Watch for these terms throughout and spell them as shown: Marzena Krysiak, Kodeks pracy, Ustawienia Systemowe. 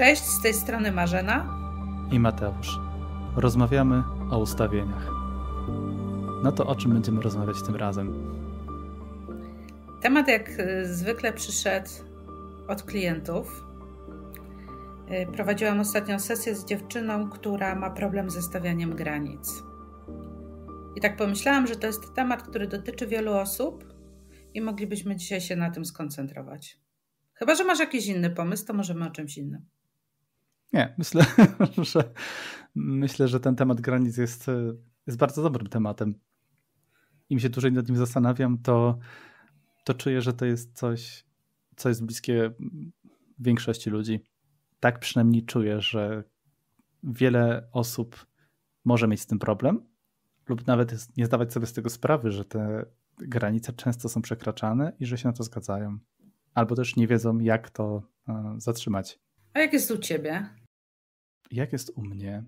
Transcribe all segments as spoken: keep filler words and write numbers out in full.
Cześć, z tej strony Marzena i Mateusz. Rozmawiamy o ustawieniach. No to o czym będziemy rozmawiać tym razem? Temat jak zwykle przyszedł od klientów. Prowadziłam ostatnią sesję z dziewczyną, która ma problem ze stawianiem granic. I tak pomyślałam, że to jest temat, który dotyczy wielu osób i moglibyśmy dzisiaj się na tym skoncentrować. Chyba że masz jakiś inny pomysł, to możemy o czymś innym. Nie, myślę, że, myślę, że ten temat granic jest, jest bardzo dobrym tematem. Im się dłużej nad nim zastanawiam, to, to czuję, że to jest coś, co jest bliskie większości ludzi. Tak przynajmniej czuję, że wiele osób może mieć z tym problem lub nawet nie zdawać sobie z tego sprawy, że te granice często są przekraczane i że się na to zgadzają. Albo też nie wiedzą, jak to zatrzymać. A jak jest u ciebie? Jak jest u mnie?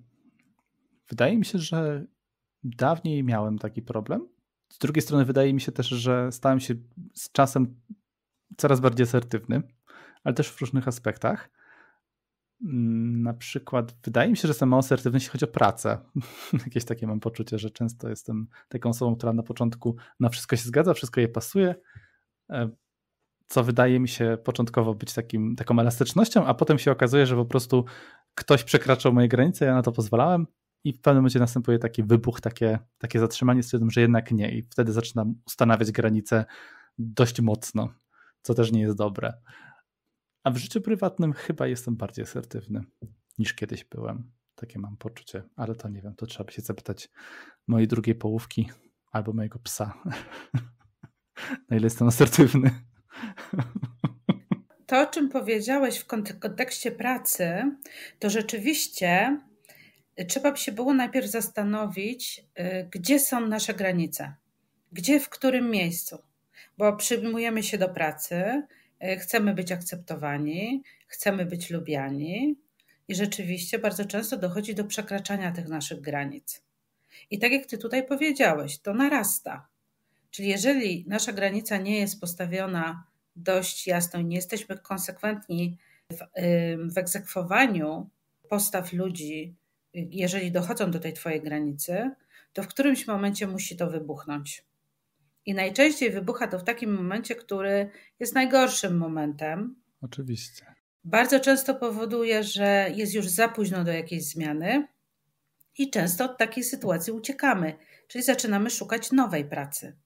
Wydaje mi się, że dawniej miałem taki problem. Z drugiej strony wydaje mi się też, że stałem się z czasem coraz bardziej asertywny, ale też w różnych aspektach. Na przykład wydaje mi się, że jestem asertywny, jeśli chodzi o pracę. Jakieś takie mam poczucie, że często jestem taką osobą, która na początku na wszystko się zgadza, wszystko jej pasuje, co wydaje mi się początkowo być takim, taką elastycznością, a potem się okazuje, że po prostu ktoś przekraczał moje granice, ja na to pozwalałem i w pewnym momencie następuje taki wybuch, takie, takie zatrzymanie z tym, że jednak nie, i wtedy zaczynam ustanawiać granice dość mocno, co też nie jest dobre. A w życiu prywatnym chyba jestem bardziej asertywny niż kiedyś byłem. Takie mam poczucie, ale to nie wiem, to trzeba by się zapytać mojej drugiej połówki albo mojego psa. Na ile jestem asertywny. To, o czym powiedziałeś w kontekście pracy, to rzeczywiście trzeba by się było najpierw zastanowić, gdzie są nasze granice, gdzie, w którym miejscu, bo przyjmujemy się do pracy, chcemy być akceptowani, chcemy być lubiani i rzeczywiście bardzo często dochodzi do przekraczania tych naszych granic. I tak jak ty tutaj powiedziałeś, to narasta. Czyli jeżeli nasza granica nie jest postawiona dość jasno i nie jesteśmy konsekwentni w, w egzekwowaniu postaw ludzi, jeżeli dochodzą do tej twojej granicy, to w którymś momencie musi to wybuchnąć. I najczęściej wybucha to w takim momencie, który jest najgorszym momentem. Oczywiście. Bardzo często powoduje, że jest już za późno do jakiejś zmiany i często od takiej sytuacji uciekamy, czyli zaczynamy szukać nowej pracy.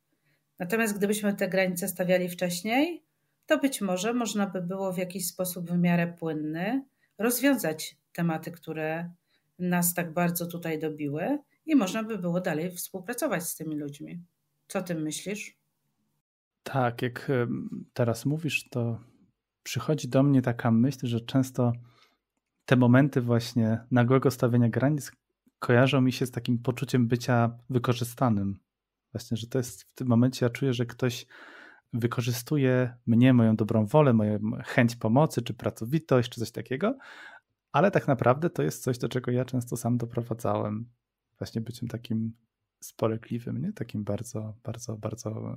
Natomiast gdybyśmy te granice stawiali wcześniej, to być może można by było w jakiś sposób w miarę płynny rozwiązać tematy, które nas tak bardzo tutaj dobiły i można by było dalej współpracować z tymi ludźmi. Co ty myślisz? Tak, jak teraz mówisz, to przychodzi do mnie taka myśl, że często te momenty właśnie nagłego stawienia granic kojarzą mi się z takim poczuciem bycia wykorzystanym. Właśnie, że to jest w tym momencie, ja czuję, że ktoś wykorzystuje mnie, moją dobrą wolę, moją chęć pomocy, czy pracowitość, czy coś takiego, ale tak naprawdę to jest coś, do czego ja często sam doprowadzałem. Właśnie byciem takim spolegliwym, nie? Takim bardzo, bardzo, bardzo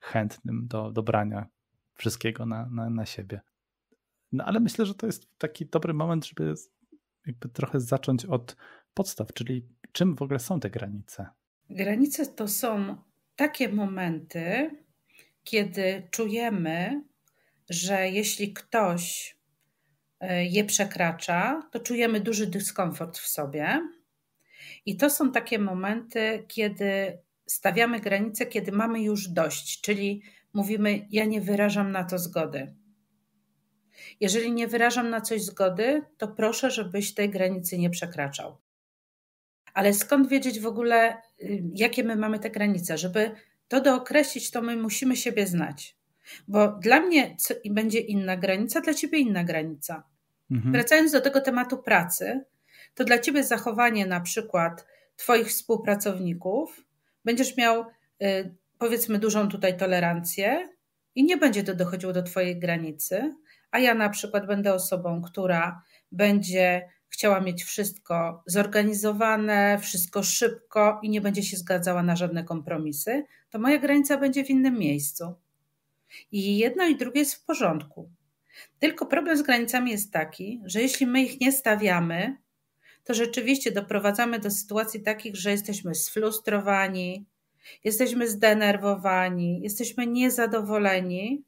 chętnym do, do brania wszystkiego na, na, na siebie. No ale myślę, że to jest taki dobry moment, żeby jakby trochę zacząć od podstaw, czyli czym w ogóle są te granice? Granice to są takie momenty, kiedy czujemy, że jeśli ktoś je przekracza, to czujemy duży dyskomfort w sobie. I to są takie momenty, kiedy stawiamy granice, kiedy mamy już dość, czyli mówimy, ja nie wyrażam na to zgody. Jeżeli nie wyrażam na coś zgody, to proszę, żebyś tej granicy nie przekraczał. Ale skąd wiedzieć w ogóle, jakie my mamy te granice? Żeby to dookreślić, to my musimy siebie znać. Bo dla mnie będzie inna granica, dla ciebie inna granica. Mhm. Wracając do tego tematu pracy, to dla ciebie zachowanie na przykład twoich współpracowników będziesz miał y, powiedzmy dużą tutaj tolerancję i nie będzie to dochodziło do twojej granicy, a ja na przykład będę osobą, która będzie chciała mieć wszystko zorganizowane, wszystko szybko i nie będzie się zgadzała na żadne kompromisy, to moja granica będzie w innym miejscu. I jedno i drugie jest w porządku. Tylko problem z granicami jest taki, że jeśli my ich nie stawiamy, to rzeczywiście doprowadzamy do sytuacji takich, że jesteśmy sfrustrowani, jesteśmy zdenerwowani, jesteśmy niezadowoleni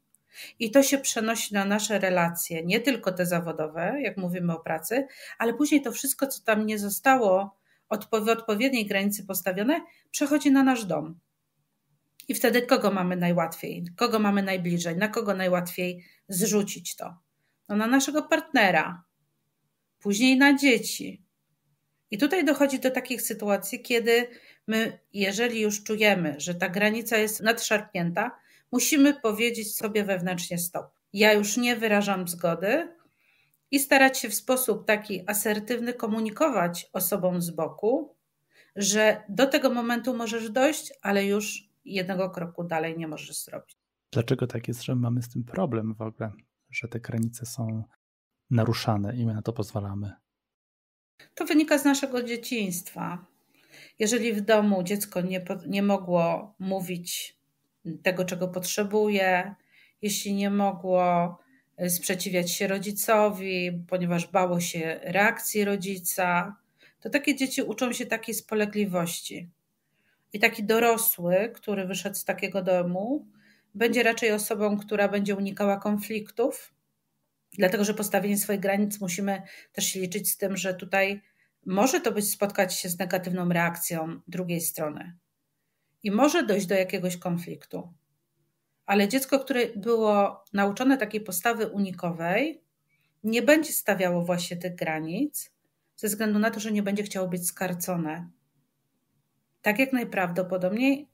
i to się przenosi na nasze relacje, nie tylko te zawodowe, jak mówimy o pracy, ale później to wszystko, co tam nie zostało w odpowiedniej granicy postawione, przechodzi na nasz dom. I wtedy kogo mamy najłatwiej, kogo mamy najbliżej, na kogo najłatwiej zrzucić to? No na naszego partnera, później na dzieci. I tutaj dochodzi do takich sytuacji, kiedy my, jeżeli już czujemy, że ta granica jest nadszarpnięta, musimy powiedzieć sobie wewnętrznie stop. Ja już nie wyrażam zgody i starać się w sposób taki asertywny komunikować osobom z boku, że do tego momentu możesz dojść, ale już jednego kroku dalej nie możesz zrobić. Dlaczego tak jest, że mamy z tym problem w ogóle, że te granice są naruszane i my na to pozwalamy? To wynika z naszego dzieciństwa. Jeżeli w domu dziecko nie, nie mogło mówić tego, czego potrzebuje, jeśli nie mogło sprzeciwiać się rodzicowi, ponieważ bało się reakcji rodzica, to takie dzieci uczą się takiej spolegliwości. I taki dorosły, który wyszedł z takiego domu, będzie raczej osobą, która będzie unikała konfliktów, dlatego że postawienie swoich granic musimy też się liczyć z tym, że tutaj może to być spotkać się z negatywną reakcją drugiej strony i może dojść do jakiegoś konfliktu. Ale dziecko, które było nauczone takiej postawy unikowej, nie będzie stawiało właśnie tych granic ze względu na to, że nie będzie chciało być skarcone. Tak jak najprawdopodobniej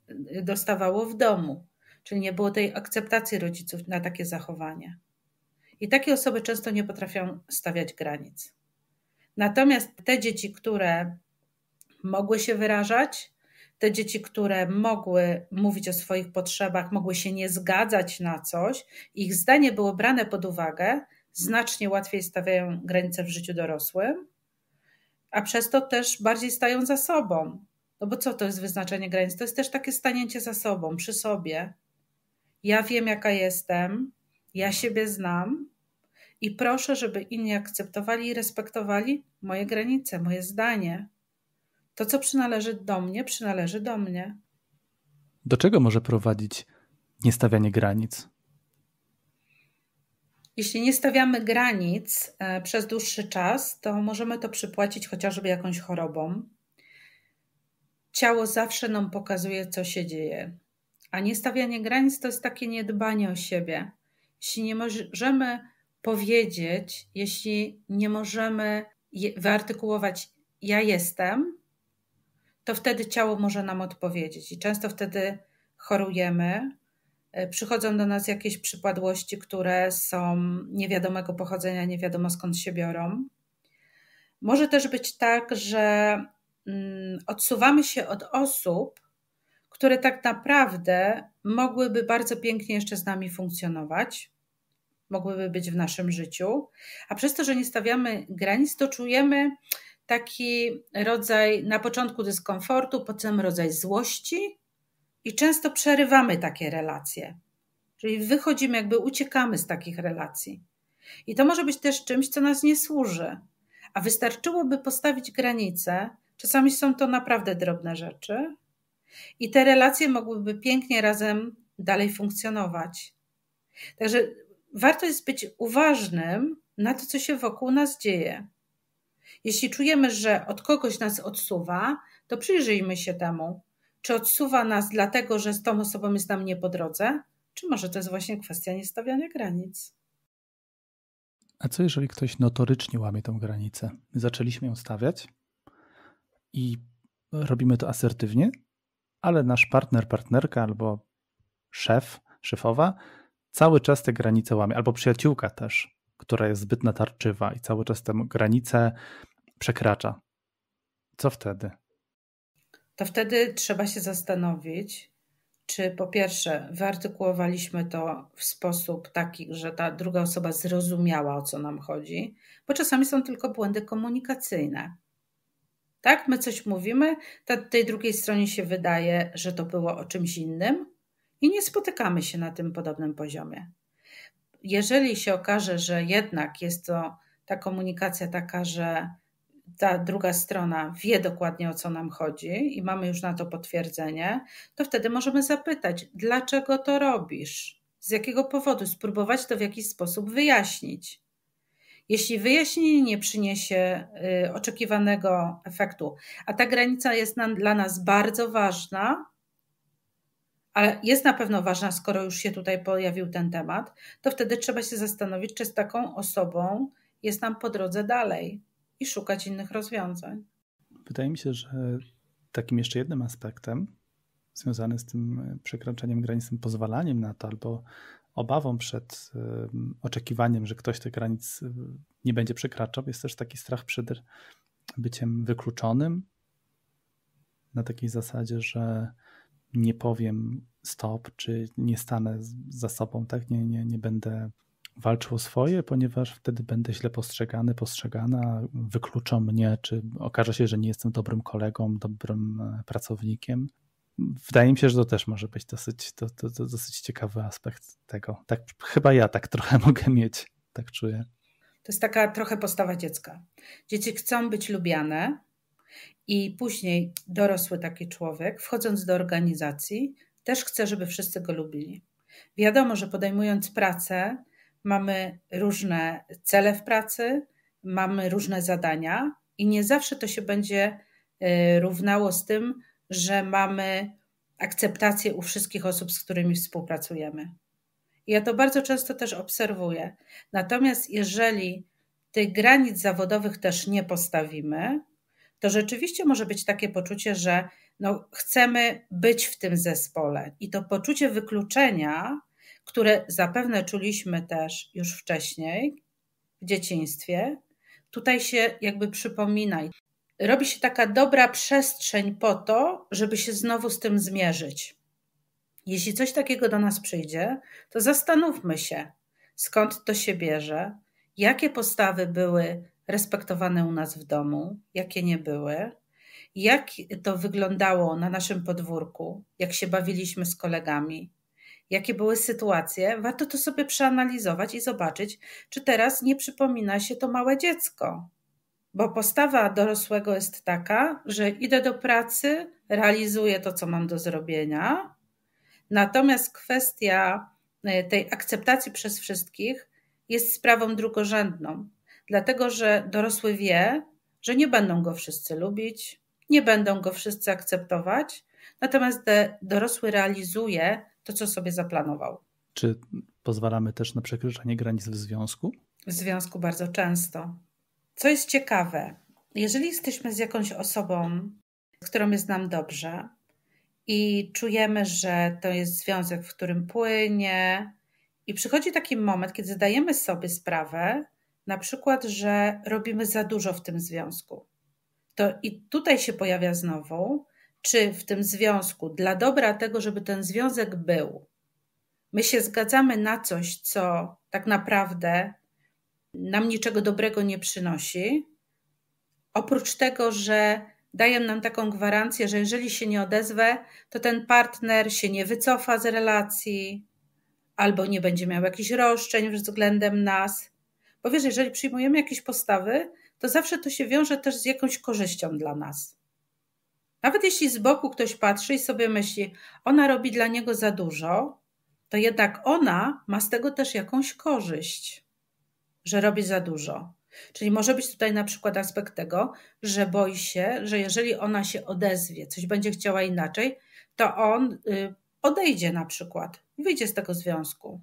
dostawało w domu, czyli nie było tej akceptacji rodziców na takie zachowanie. I takie osoby często nie potrafią stawiać granic. Natomiast te dzieci, które mogły się wyrażać, te dzieci, które mogły mówić o swoich potrzebach, mogły się nie zgadzać na coś, ich zdanie było brane pod uwagę, znacznie łatwiej stawiają granice w życiu dorosłym, a przez to też bardziej stają za sobą. No bo co to jest wyznaczenie granic? To jest też takie stanięcie za sobą, przy sobie. Ja wiem, jaka jestem, ja siebie znam i proszę, żeby inni akceptowali i respektowali moje granice, moje zdanie. To, co przynależy do mnie, przynależy do mnie. Do czego może prowadzić niestawianie granic? Jeśli nie stawiamy granic przez dłuższy czas, to możemy to przypłacić chociażby jakąś chorobą. Ciało zawsze nam pokazuje, co się dzieje. A niestawianie granic to jest takie niedbanie o siebie. Jeśli nie możemy powiedzieć, jeśli nie możemy wyartykułować ja jestem, to wtedy ciało może nam odpowiedzieć. I często wtedy chorujemy. Przychodzą do nas jakieś przypadłości, które są niewiadomego pochodzenia, nie wiadomo skąd się biorą. Może też być tak, że odsuwamy się od osób, które tak naprawdę mogłyby bardzo pięknie jeszcze z nami funkcjonować, mogłyby być w naszym życiu, a przez to, że nie stawiamy granic, to czujemy taki rodzaj na początku dyskomfortu, potem rodzaj złości i często przerywamy takie relacje. Czyli wychodzimy, jakby uciekamy z takich relacji. I to może być też czymś, co nas nie służy. A wystarczyłoby postawić granice. Czasami są to naprawdę drobne rzeczy i te relacje mogłyby pięknie razem dalej funkcjonować. Także warto jest być uważnym na to, co się wokół nas dzieje. Jeśli czujemy, że od kogoś nas odsuwa, to przyjrzyjmy się temu. Czy odsuwa nas dlatego, że z tą osobą jest nam nie po drodze? Czy może to jest właśnie kwestia niestawiania granic? A co jeżeli ktoś notorycznie łamie tą granicę? Zaczęliśmy ją stawiać i robimy to asertywnie, ale nasz partner, partnerka albo szef, szefowa cały czas te granice łamie, albo przyjaciółka też, która jest zbyt natarczywa i cały czas te granice przekracza. Co wtedy? To wtedy trzeba się zastanowić, czy po pierwsze wyartykułowaliśmy to w sposób taki, że ta druga osoba zrozumiała, o co nam chodzi, bo czasami są tylko błędy komunikacyjne. Tak, my coś mówimy, ta, tej drugiej stronie się wydaje, że to było o czymś innym i nie spotykamy się na tym podobnym poziomie. jeżeli się okaże, że jednak jest to ta komunikacja taka, że ta druga strona wie dokładnie, o co nam chodzi i mamy już na to potwierdzenie, to wtedy możemy zapytać, dlaczego to robisz? Z jakiego powodu? Spróbować to w jakiś sposób wyjaśnić. Jeśli wyjaśnienie nie przyniesie oczekiwanego efektu, a ta granica jest nam, dla nas bardzo ważna, ale jest na pewno ważna, skoro już się tutaj pojawił ten temat, to wtedy trzeba się zastanowić, czy z taką osobą jest nam po drodze dalej i szukać innych rozwiązań. Wydaje mi się, że takim jeszcze jednym aspektem związanym z tym przekraczeniem granic, tym pozwalaniem na to albo obawą przed oczekiwaniem, że ktoś tych granic nie będzie przekraczał, jest też taki strach przed byciem wykluczonym na takiej zasadzie, że nie powiem stop, czy nie stanę za sobą, tak? Nie, nie, nie będę walczył o swoje, ponieważ wtedy będę źle postrzegany, postrzegana, wykluczą mnie, czy okaże się, że nie jestem dobrym kolegą, dobrym pracownikiem. Wydaje mi się, że to też może być dosyć, to, to, to dosyć ciekawy aspekt tego. Tak, chyba ja tak trochę mogę mieć, tak czuję. To jest taka trochę postawa dziecka. Dzieci chcą być lubiane i później dorosły taki człowiek, wchodząc do organizacji, też chce, żeby wszyscy go lubili. Wiadomo, że podejmując pracę, mamy różne cele w pracy, mamy różne zadania i nie zawsze to się będzie równało z tym, że mamy akceptację u wszystkich osób, z którymi współpracujemy. I ja to bardzo często też obserwuję. Natomiast jeżeli tych granic zawodowych też nie postawimy, to rzeczywiście może być takie poczucie, że no, chcemy być w tym zespole. I to poczucie wykluczenia, które zapewne czuliśmy też już wcześniej, w dzieciństwie, tutaj się jakby przypomina. Robi się taka dobra przestrzeń po to, żeby się znowu z tym zmierzyć. Jeśli coś takiego do nas przyjdzie, to zastanówmy się, skąd to się bierze, jakie postawy były respektowane u nas w domu, jakie nie były, jak to wyglądało na naszym podwórku, jak się bawiliśmy z kolegami, jakie były sytuacje. Warto to sobie przeanalizować i zobaczyć, czy teraz nie przypomina się to małe dziecko. Bo postawa dorosłego jest taka, że idę do pracy, realizuję to, co mam do zrobienia, natomiast kwestia tej akceptacji przez wszystkich jest sprawą drugorzędną, dlatego że dorosły wie, że nie będą go wszyscy lubić, nie będą go wszyscy akceptować, natomiast dorosły realizuje to, co sobie zaplanował. Czy pozwalamy też na przekraczanie granic w związku? W związku bardzo często. Co jest ciekawe, jeżeli jesteśmy z jakąś osobą, z którą jest nam dobrze i czujemy, że to jest związek, w którym płynie i przychodzi taki moment, kiedy zdajemy sobie sprawę, na przykład, że robimy za dużo w tym związku, to i tutaj się pojawia znowu, czy w tym związku dla dobra tego, żeby ten związek był, my się zgadzamy na coś, co tak naprawdę nam niczego dobrego nie przynosi, oprócz tego, że daje nam taką gwarancję, że jeżeli się nie odezwę, to ten partner się nie wycofa z relacji albo nie będzie miał jakichś roszczeń względem nas. Bo wiesz, jeżeli przyjmujemy jakieś postawy, to zawsze to się wiąże też z jakąś korzyścią dla nas. Nawet jeśli z boku ktoś patrzy i sobie myśli, ona robi dla niego za dużo, to jednak ona ma z tego też jakąś korzyść, że robi za dużo. Czyli może być tutaj na przykład aspekt tego, że boi się, że jeżeli ona się odezwie, coś będzie chciała inaczej, to on odejdzie na przykład, wyjdzie z tego związku.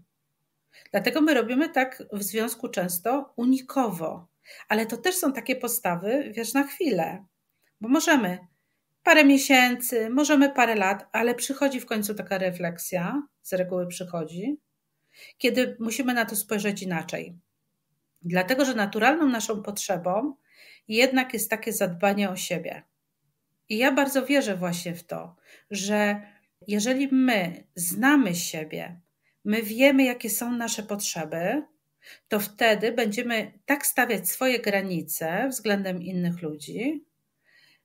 Dlatego my robimy tak w związku często unikowo, ale to też są takie postawy, wiesz, na chwilę, bo możemy parę miesięcy, możemy parę lat, ale przychodzi w końcu taka refleksja, z reguły przychodzi, kiedy musimy na to spojrzeć inaczej. Dlatego, że naturalną naszą potrzebą jednak jest takie zadbanie o siebie. I ja bardzo wierzę właśnie w to, że jeżeli my znamy siebie, my wiemy, jakie są nasze potrzeby, to wtedy będziemy tak stawiać swoje granice względem innych ludzi,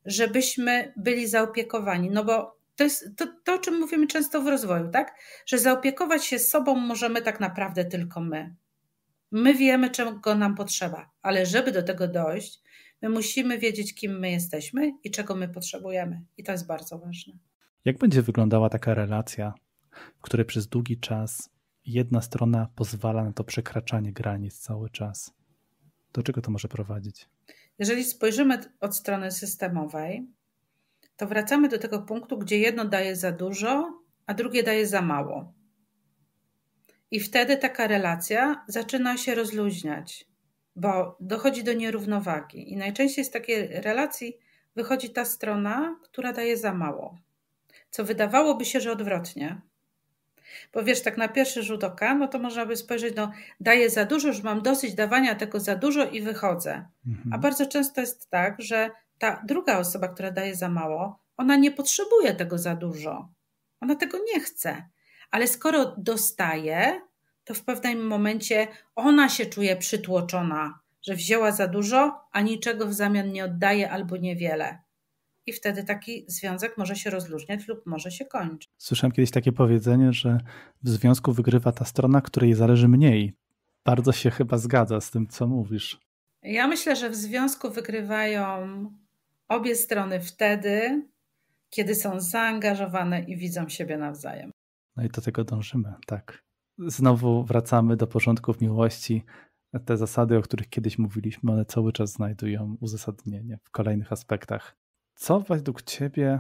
żebyśmy byli zaopiekowani. No bo to jest to, to, o czym mówimy często w rozwoju, tak? Że zaopiekować się sobą możemy tak naprawdę tylko my. My wiemy, czego nam potrzeba, ale żeby do tego dojść, my musimy wiedzieć, kim my jesteśmy i czego my potrzebujemy. I to jest bardzo ważne. Jak będzie wyglądała taka relacja, w której przez długi czas jedna strona pozwala na to przekraczanie granic cały czas? Do czego to może prowadzić? Jeżeli spojrzymy od strony systemowej, to wracamy do tego punktu, gdzie jedno daje za dużo, a drugie daje za mało. I wtedy taka relacja zaczyna się rozluźniać, bo dochodzi do nierównowagi. I najczęściej z takiej relacji wychodzi ta strona, która daje za mało. Co wydawałoby się, że odwrotnie. Bo wiesz, tak na pierwszy rzut oka, no to można by spojrzeć, no daję za dużo, już mam dosyć dawania tego za dużo i wychodzę. Mhm. A bardzo często jest tak, że ta druga osoba, która daje za mało, ona nie potrzebuje tego za dużo. Ona tego nie chce. Ale skoro dostaje, to w pewnym momencie ona się czuje przytłoczona, że wzięła za dużo, a niczego w zamian nie oddaje albo niewiele. I wtedy taki związek może się rozluźniać lub może się kończyć. Słyszałem kiedyś takie powiedzenie, że w związku wygrywa ta strona, której zależy mniej. Bardzo się chyba zgadza z tym, co mówisz. Ja myślę, że w związku wygrywają obie strony wtedy, kiedy są zaangażowane i widzą siebie nawzajem. No i do tego dążymy, tak. Znowu wracamy do porządków miłości. Te zasady, o których kiedyś mówiliśmy, one cały czas znajdują uzasadnienie w kolejnych aspektach. Co według Ciebie,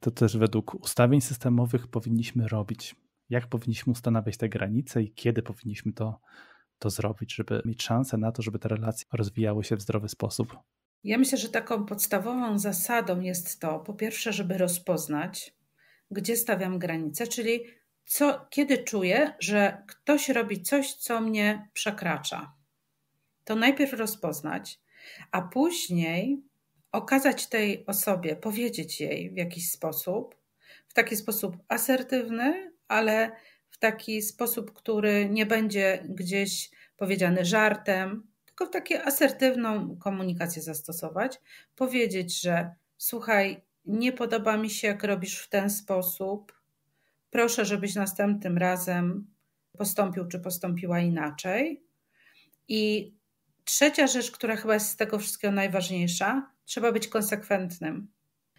to też według ustawień systemowych powinniśmy robić? Jak powinniśmy ustanawiać te granice i kiedy powinniśmy to, to zrobić, żeby mieć szansę na to, żeby te relacje rozwijały się w zdrowy sposób? Ja myślę, że taką podstawową zasadą jest to, po pierwsze, żeby rozpoznać, gdzie stawiam granice, czyli co, kiedy czuję, że ktoś robi coś, co mnie przekracza. To najpierw rozpoznać, a później okazać tej osobie, powiedzieć jej w jakiś sposób, w taki sposób asertywny, ale w taki sposób, który nie będzie gdzieś powiedziany żartem, tylko w taką asertywną komunikację zastosować, powiedzieć, że słuchaj, nie podoba mi się, jak robisz w ten sposób, proszę, żebyś następnym razem postąpił czy postąpiła inaczej. I trzecia rzecz, która chyba jest z tego wszystkiego najważniejsza, trzeba być konsekwentnym.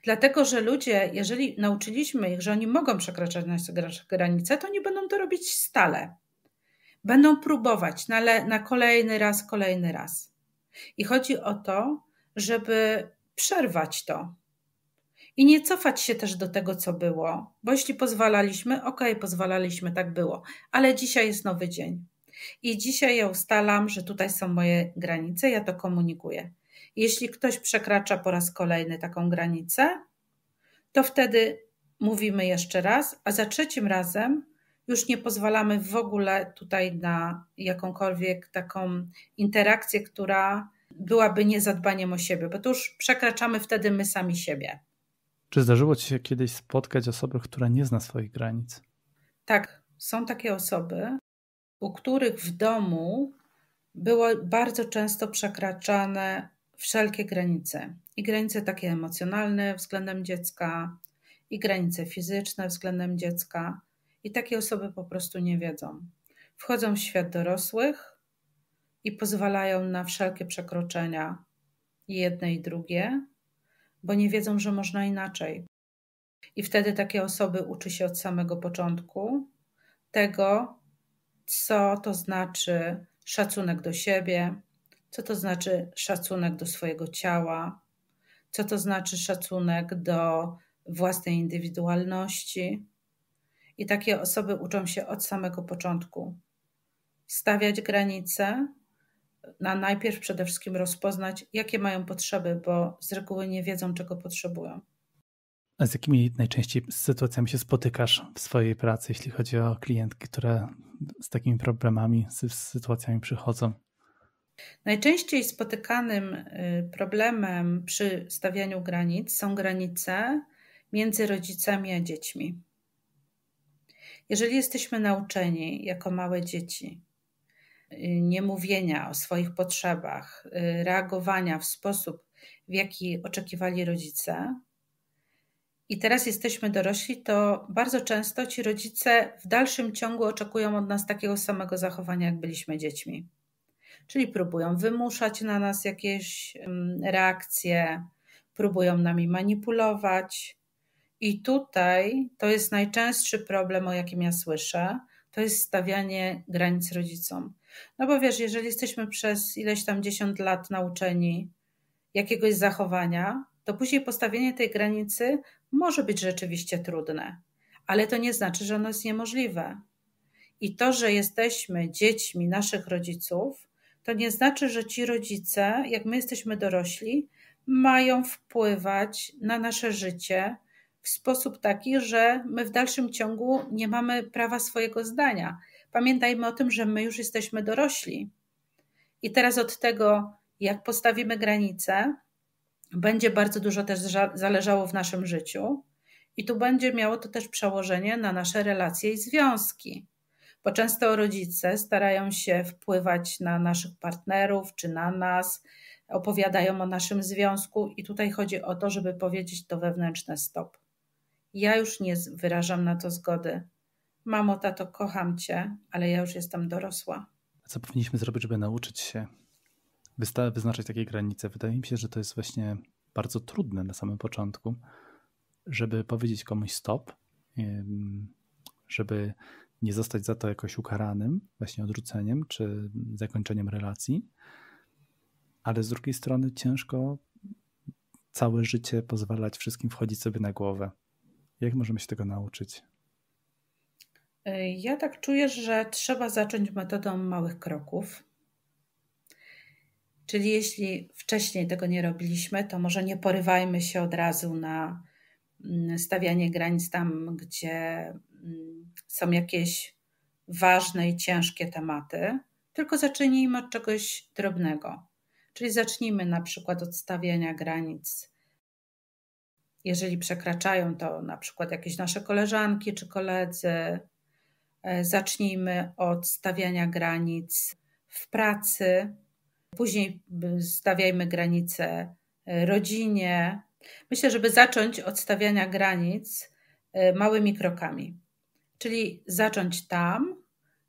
Dlatego, że ludzie, jeżeli nauczyliśmy ich, że oni mogą przekraczać nasze granice, to nie będą to robić stale. Będą próbować na, le- na kolejny raz, kolejny raz. I chodzi o to, żeby przerwać to. I nie cofać się też do tego, co było. Bo jeśli pozwalaliśmy, okej, pozwalaliśmy, tak było. Ale dzisiaj jest nowy dzień. I dzisiaj ja ustalam, że tutaj są moje granice, ja to komunikuję. Jeśli ktoś przekracza po raz kolejny taką granicę, to wtedy mówimy jeszcze raz, a za trzecim razem już nie pozwalamy w ogóle tutaj na jakąkolwiek taką interakcję, która byłaby niezadbaniem o siebie, bo to już przekraczamy wtedy my sami siebie. Czy zdarzyło Ci się kiedyś spotkać osobę, która nie zna swoich granic? Tak, są takie osoby, u których w domu było bardzo często przekraczane wszelkie granice. I granice takie emocjonalne względem dziecka, i granice fizyczne względem dziecka. I takie osoby po prostu nie wiedzą. Wchodzą w świat dorosłych i pozwalają na wszelkie przekroczenia jedne i drugie, bo nie wiedzą, że można inaczej. I wtedy takie osoby uczy się od samego początku tego, co to znaczy szacunek do siebie, co to znaczy szacunek do swojego ciała, co to znaczy szacunek do własnej indywidualności. I takie osoby uczą się od samego początku stawiać granice, a najpierw przede wszystkim rozpoznać, jakie mają potrzeby, bo z reguły nie wiedzą, czego potrzebują. A z jakimi najczęściej sytuacjami się spotykasz w swojej pracy, jeśli chodzi o klientki, które z takimi problemami, z sytuacjami przychodzą? Najczęściej spotykanym problemem przy stawianiu granic są granice między rodzicami a dziećmi. Jeżeli jesteśmy nauczeni jako małe dzieci niemówienia o swoich potrzebach, reagowania w sposób, w jaki oczekiwali rodzice, i teraz jesteśmy dorośli, to bardzo często ci rodzice w dalszym ciągu oczekują od nas takiego samego zachowania, jak byliśmy dziećmi. czyli próbują wymuszać na nas jakieś reakcje, próbują nami manipulować. I tutaj to jest najczęstszy problem, o jakim ja słyszę, to jest stawianie granic rodzicom. No bo wiesz, jeżeli jesteśmy przez ileś tam dziesięć lat nauczeni jakiegoś zachowania, to później postawienie tej granicy może być rzeczywiście trudne, ale to nie znaczy, że ono jest niemożliwe. I to, że jesteśmy dziećmi naszych rodziców, to nie znaczy, że ci rodzice, jak my jesteśmy dorośli, mają wpływać na nasze życie w sposób taki, że my w dalszym ciągu nie mamy prawa swojego zdania. Pamiętajmy o tym, że my już jesteśmy dorośli. I teraz od tego, jak postawimy granicę, będzie bardzo dużo też zależało w naszym życiu i tu będzie miało to też przełożenie na nasze relacje i związki. Bo często rodzice starają się wpływać na naszych partnerów czy na nas, opowiadają o naszym związku i tutaj chodzi o to, żeby powiedzieć to wewnętrzne stop. Ja już nie wyrażam na to zgody. Mamo, tato, kocham cię, ale ja już jestem dorosła. Co powinniśmy zrobić, żeby nauczyć się wyznaczać takie granice? Wydaje mi się, że to jest właśnie bardzo trudne na samym początku, żeby powiedzieć komuś stop, żeby nie zostać za to jakoś ukaranym, właśnie odrzuceniem czy zakończeniem relacji, ale z drugiej strony ciężko całe życie pozwalać wszystkim wchodzić sobie na głowę. Jak możemy się tego nauczyć? Ja tak czuję, że trzeba zacząć metodą małych kroków. Czyli jeśli wcześniej tego nie robiliśmy, to może nie porywajmy się od razu na stawianie granic tam, gdzie są jakieś ważne i ciężkie tematy, tylko zacznijmy od czegoś drobnego. Czyli zacznijmy na przykład od stawiania granic. Jeżeli przekraczają to na przykład jakieś nasze koleżanki czy koledzy, zacznijmy od stawiania granic w pracy, później stawiajmy granice rodzinie. Myślę, żeby zacząć od stawiania granic małymi krokami. Czyli zacząć tam,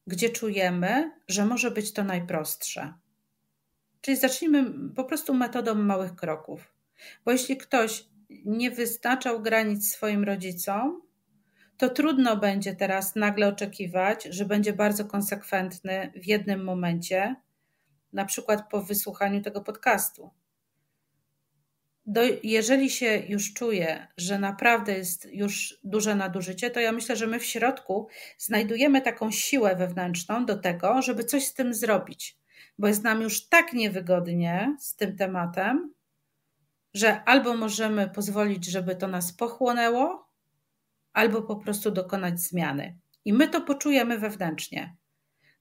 gdzie czujemy, że może być to najprostsze. Czyli zacznijmy po prostu metodą małych kroków. Bo jeśli ktoś nie wyznaczał granic swoim rodzicom, to trudno będzie teraz nagle oczekiwać, że będzie bardzo konsekwentny w jednym momencie, na przykład po wysłuchaniu tego podcastu. Do, jeżeli się już czuje, że naprawdę jest już duże nadużycie, to ja myślę, że my w środku znajdujemy taką siłę wewnętrzną do tego, żeby coś z tym zrobić. Bo jest nam już tak niewygodnie z tym tematem, że albo możemy pozwolić, żeby to nas pochłonęło, albo po prostu dokonać zmiany. I my to poczujemy wewnętrznie.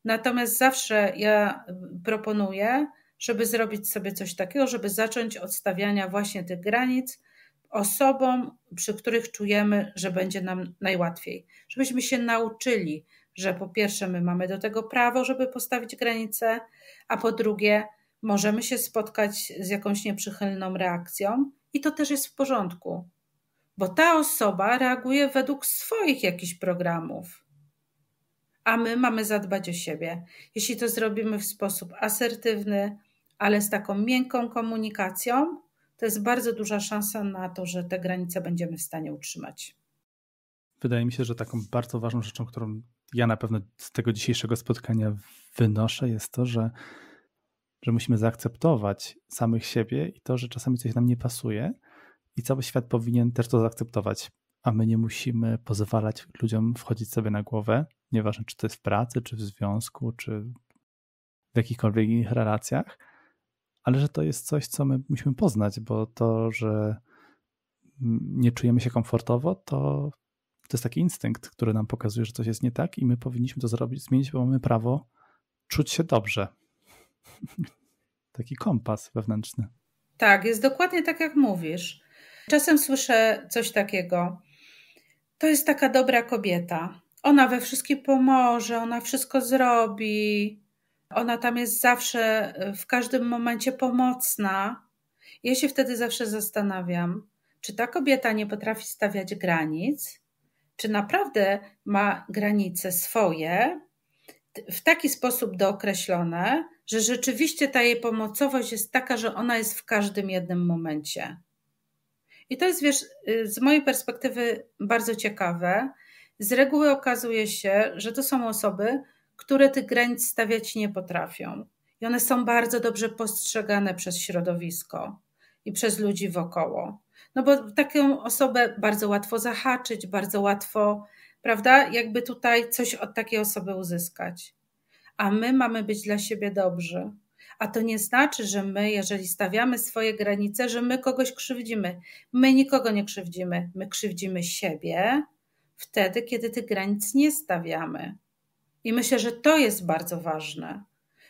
Natomiast zawsze ja proponuję, żeby zrobić sobie coś takiego, żeby zacząć od stawiania właśnie tych granic osobom, przy których czujemy, że będzie nam najłatwiej. Żebyśmy się nauczyli, że po pierwsze my mamy do tego prawo, żeby postawić granice, a po drugie możemy się spotkać z jakąś nieprzychylną reakcją i to też jest w porządku, bo ta osoba reaguje według swoich jakichś programów, a my mamy zadbać o siebie. Jeśli to zrobimy w sposób asertywny, ale z taką miękką komunikacją, to jest bardzo duża szansa na to, że te granice będziemy w stanie utrzymać. Wydaje mi się, że taką bardzo ważną rzeczą, którą ja na pewno z tego dzisiejszego spotkania wynoszę, jest to, że, że musimy zaakceptować samych siebie i to, że czasami coś nam nie pasuje i cały świat powinien też to zaakceptować, a my nie musimy pozwalać ludziom wchodzić sobie na głowę, nieważne czy to jest w pracy, czy w związku, czy w jakichkolwiek innych relacjach, ale że to jest coś, co my musimy poznać, bo to, że nie czujemy się komfortowo, to To jest taki instynkt, który nam pokazuje, że coś jest nie tak i my powinniśmy to zrobić, zmienić, bo mamy prawo czuć się dobrze. Taki kompas wewnętrzny. Tak, jest dokładnie tak, jak mówisz. Czasem słyszę coś takiego. To jest taka dobra kobieta. Ona we wszystkim pomoże, ona wszystko zrobi. Ona tam jest zawsze, w każdym momencie pomocna. Ja się wtedy zawsze zastanawiam, czy ta kobieta nie potrafi stawiać granic, czy naprawdę ma granice swoje, w taki sposób dookreślone, że rzeczywiście ta jej pomocowość jest taka, że ona jest w każdym jednym momencie. I to jest, wiesz, z mojej perspektywy bardzo ciekawe. Z reguły okazuje się, że to są osoby, które tych granic stawiać nie potrafią. I one są bardzo dobrze postrzegane przez środowisko i przez ludzi wokoło. No bo taką osobę bardzo łatwo zahaczyć, bardzo łatwo, prawda, jakby tutaj coś od takiej osoby uzyskać. A my mamy być dla siebie dobrzy. A to nie znaczy, że my, jeżeli stawiamy swoje granice, że my kogoś krzywdzimy. My nikogo nie krzywdzimy. My krzywdzimy siebie wtedy, kiedy tych granic nie stawiamy. I myślę, że to jest bardzo ważne,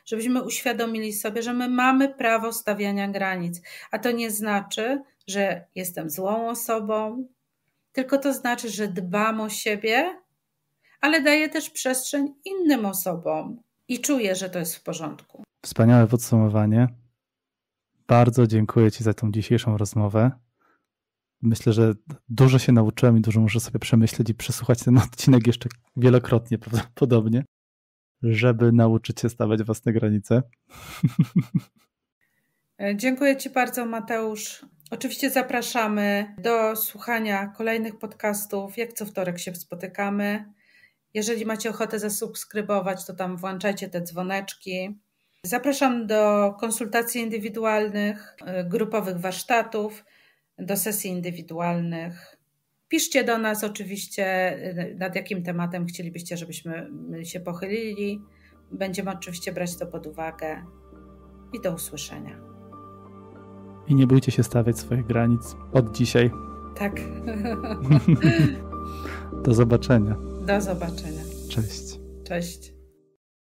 żebyśmy uświadomili sobie, że my mamy prawo stawiania granic. A to nie znaczy, że jestem złą osobą, tylko to znaczy, że dbam o siebie, ale daję też przestrzeń innym osobom i czuję, że to jest w porządku. Wspaniałe podsumowanie. Bardzo dziękuję Ci za tą dzisiejszą rozmowę. Myślę, że dużo się nauczyłem i dużo muszę sobie przemyśleć i przesłuchać ten odcinek jeszcze wielokrotnie prawdopodobnie, żeby nauczyć się stawiać własne granice. Dziękuję Ci bardzo, Mateusz. Oczywiście zapraszamy do słuchania kolejnych podcastów, jak co wtorek się spotykamy. Jeżeli macie ochotę zasubskrybować, to tam włączajcie te dzwoneczki. Zapraszam do konsultacji indywidualnych, grupowych warsztatów, do sesji indywidualnych. Piszcie do nas oczywiście, nad jakim tematem chcielibyście, żebyśmy się pochylili. Będziemy oczywiście brać to pod uwagę. I do usłyszenia. I nie bójcie się stawiać swoich granic od dzisiaj. Tak. Do zobaczenia. Do zobaczenia. Cześć. Cześć.